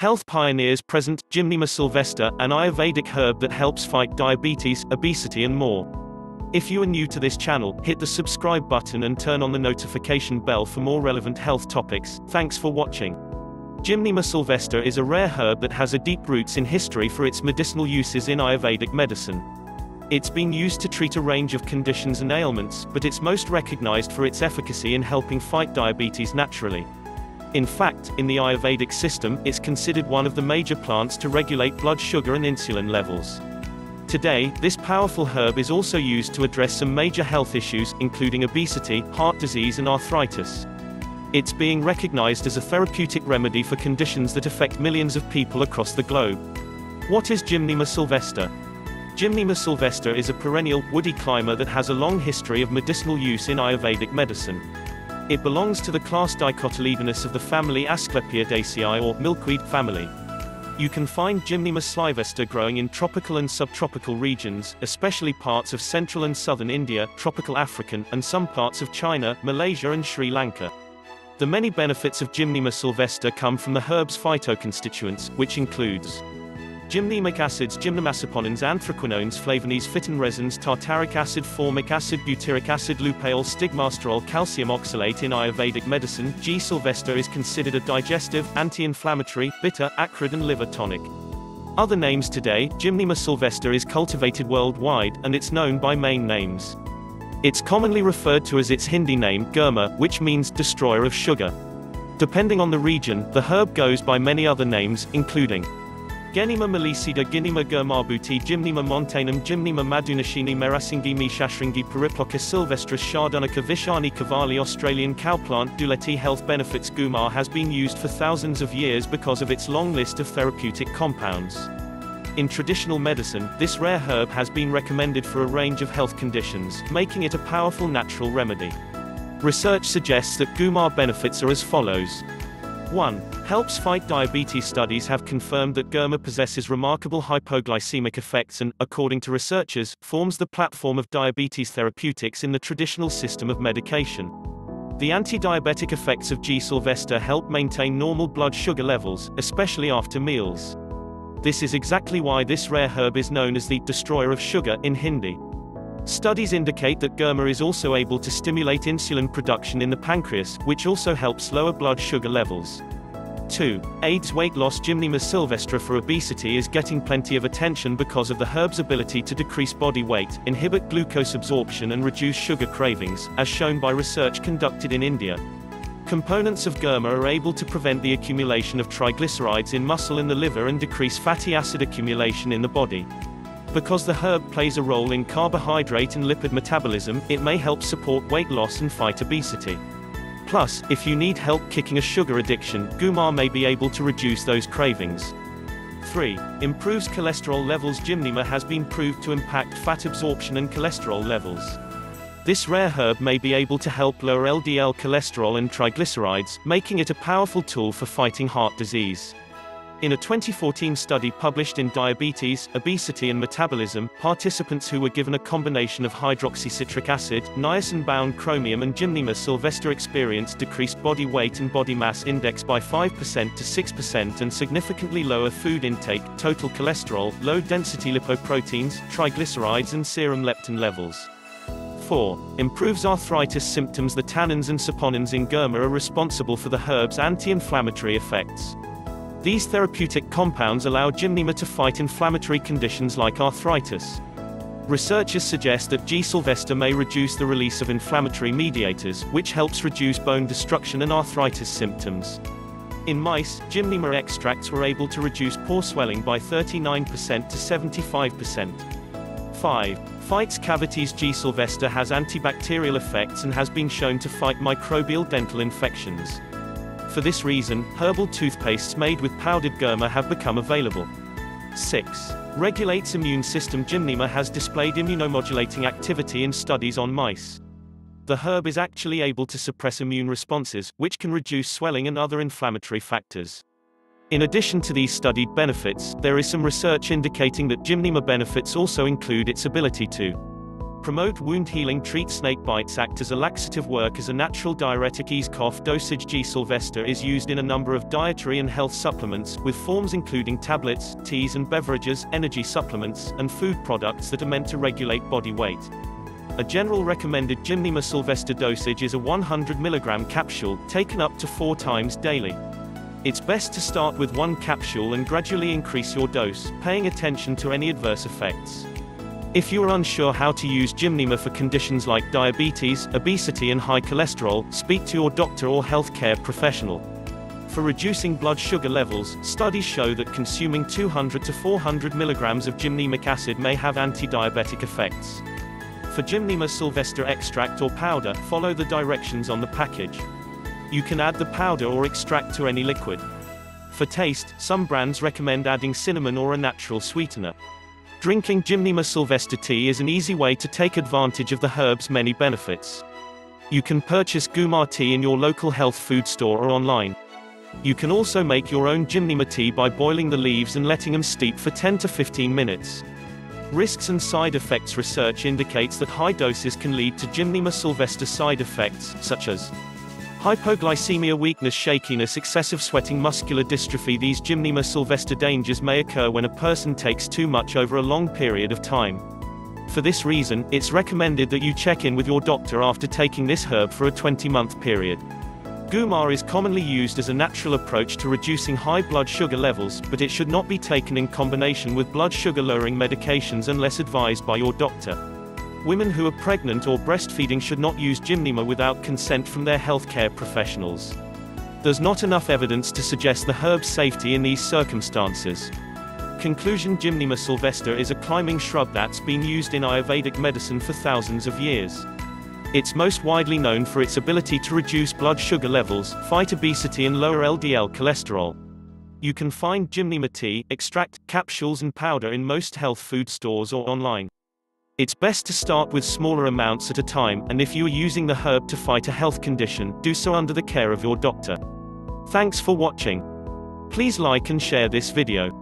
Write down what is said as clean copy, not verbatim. Health pioneers present, Gymnema Sylvestre, an Ayurvedic herb that helps fight diabetes, obesity and more. If you are new to this channel, hit the subscribe button and turn on the notification bell for more relevant health topics. Thanks for watching. Gymnema Sylvestre is a rare herb that has a deep roots in history for its medicinal uses in Ayurvedic medicine. It's been used to treat a range of conditions and ailments, but it's most recognized for its efficacy in helping fight diabetes naturally. In fact, in the Ayurvedic system, it's considered one of the major plants to regulate blood sugar and insulin levels. Today, this powerful herb is also used to address some major health issues, including obesity, heart disease and arthritis. It's being recognized as a therapeutic remedy for conditions that affect millions of people across the globe. What is Gymnema Sylvestre? Gymnema Sylvestre is a perennial, woody climber that has a long history of medicinal use in Ayurvedic medicine. It belongs to the class Dicotyledonous of the family Asclepiadaceae or milkweed family. You can find Gymnema Sylvestre growing in tropical and subtropical regions, especially parts of central and southern India, tropical African, and some parts of China, Malaysia and Sri Lanka. The many benefits of Gymnema Sylvestre come from the herb's phytoconstituents, which includes gymnemic acids, gymnemasaponins, anthraquinones, flavones, fiton resins, tartaric acid, formic acid, butyric acid, lupaol, stigmasterol, calcium oxalate. In Ayurvedic medicine, G. sylvestre is considered a digestive, anti-inflammatory, bitter, acrid and liver tonic. Other names today, Gymnema Sylvestre is cultivated worldwide, and it's known by main names. It's commonly referred to as its Hindi name, Gurmar, which means destroyer of sugar. Depending on the region, the herb goes by many other names, including Gymnema Melisida, Gymnema Gurmabuti, Gymnema Montanum, Gymnema Madunashini, Merasingimi, Shashringi, Periplocca Silvestris, Shardunaka, Vishani Kavali. Australian cowplant Duleti. Health benefits. Gurmar has been used for thousands of years because of its long list of therapeutic compounds. In traditional medicine, this rare herb has been recommended for a range of health conditions, making it a powerful natural remedy. Research suggests that Gurmar benefits are as follows. 1. Helps fight diabetes. Studies have confirmed that Gurmar possesses remarkable hypoglycemic effects and, according to researchers, forms the platform of diabetes therapeutics in the traditional system of medication. The anti-diabetic effects of G. sylvestre help maintain normal blood sugar levels, especially after meals. This is exactly why this rare herb is known as the destroyer of sugar in Hindi. Studies indicate that Gurmar is also able to stimulate insulin production in the pancreas, which also helps lower blood sugar levels. 2. Aids weight loss. Gymnema sylvestre for obesity is getting plenty of attention because of the herb's ability to decrease body weight, inhibit glucose absorption and reduce sugar cravings, as shown by research conducted in India. Components of Gurmar are able to prevent the accumulation of triglycerides in muscle and the liver and decrease fatty acid accumulation in the body. Because the herb plays a role in carbohydrate and lipid metabolism, it may help support weight loss and fight obesity. Plus, if you need help kicking a sugar addiction, Gurmar may be able to reduce those cravings. 3. Improves cholesterol levels. Gymnema has been proved to impact fat absorption and cholesterol levels. This rare herb may be able to help lower LDL cholesterol and triglycerides, making it a powerful tool for fighting heart disease. In a 2014 study published in Diabetes, Obesity and Metabolism, participants who were given a combination of hydroxycitric acid, niacin-bound chromium and Gymnema sylvestre experienced decreased body weight and body mass index by 5% to 6% and significantly lower food intake, total cholesterol, low-density lipoproteins, triglycerides and serum leptin levels. 4. Improves arthritis symptoms. The tannins and saponins in Gurmar are responsible for the herb's anti-inflammatory effects. These therapeutic compounds allow Gymnema to fight inflammatory conditions like arthritis. Researchers suggest that G. sylvestre may reduce the release of inflammatory mediators, which helps reduce bone destruction and arthritis symptoms. In mice, Gymnema extracts were able to reduce pore swelling by 39% to 75%. 5. Fights cavities. G. sylvestre has antibacterial effects and has been shown to fight microbial dental infections. For this reason, herbal toothpastes made with powdered Gurmar have become available. 6. Regulates immune system. Gymnema has displayed immunomodulating activity in studies on mice. The herb is actually able to suppress immune responses, which can reduce swelling and other inflammatory factors. In addition to these studied benefits, there is some research indicating that Gymnema benefits also include its ability to Promote wound healing. Treat snake bites. Act as a laxative. Work as a natural diuretic. Ease cough. Dosage G. Sylvestre is used in a number of dietary and health supplements, with forms including tablets, teas and beverages, energy supplements, and food products that are meant to regulate body weight. A general recommended Gymnema Sylvestre dosage is a 100 mg capsule, taken up to 4 times daily. It's best to start with 1 capsule and gradually increase your dose, paying attention to any adverse effects. If you are unsure how to use Gymnema for conditions like diabetes, obesity and high cholesterol, speak to your doctor or healthcare professional. For reducing blood sugar levels, studies show that consuming 200 to 400 mg of gymnemic acid may have anti-diabetic effects. For Gymnema Sylvestre extract or powder, follow the directions on the package. You can add the powder or extract to any liquid. For taste, some brands recommend adding cinnamon or a natural sweetener. Drinking Gymnema Sylvestre tea is an easy way to take advantage of the herb's many benefits. You can purchase Gurmar tea in your local health food store or online. You can also make your own Gymnema tea by boiling the leaves and letting them steep for 10 to 15 minutes. Risks and side effects. Research indicates that high doses can lead to Gymnema Sylvestre side effects, such as hypoglycemia, weakness, shakiness, excessive sweating, muscular dystrophy. These Gymnema Sylvestre dangers may occur when a person takes too much over a long period of time. For this reason, it's recommended that you check in with your doctor after taking this herb for a 20-month period. Gurmar is commonly used as a natural approach to reducing high blood sugar levels, but it should not be taken in combination with blood sugar-lowering medications unless advised by your doctor. Women who are pregnant or breastfeeding should not use Gymnema without consent from their healthcare professionals. There's not enough evidence to suggest the herb's safety in these circumstances. Conclusion: Gymnema Sylvestre is a climbing shrub that's been used in Ayurvedic medicine for thousands of years. It's most widely known for its ability to reduce blood sugar levels, fight obesity and lower LDL cholesterol. You can find Gymnema tea, extract, capsules and powder in most health food stores or online. It's best to start with smaller amounts at a time, and if you are using the herb to fight a health condition, do so under the care of your doctor. Thanks for watching. Please like and share this video.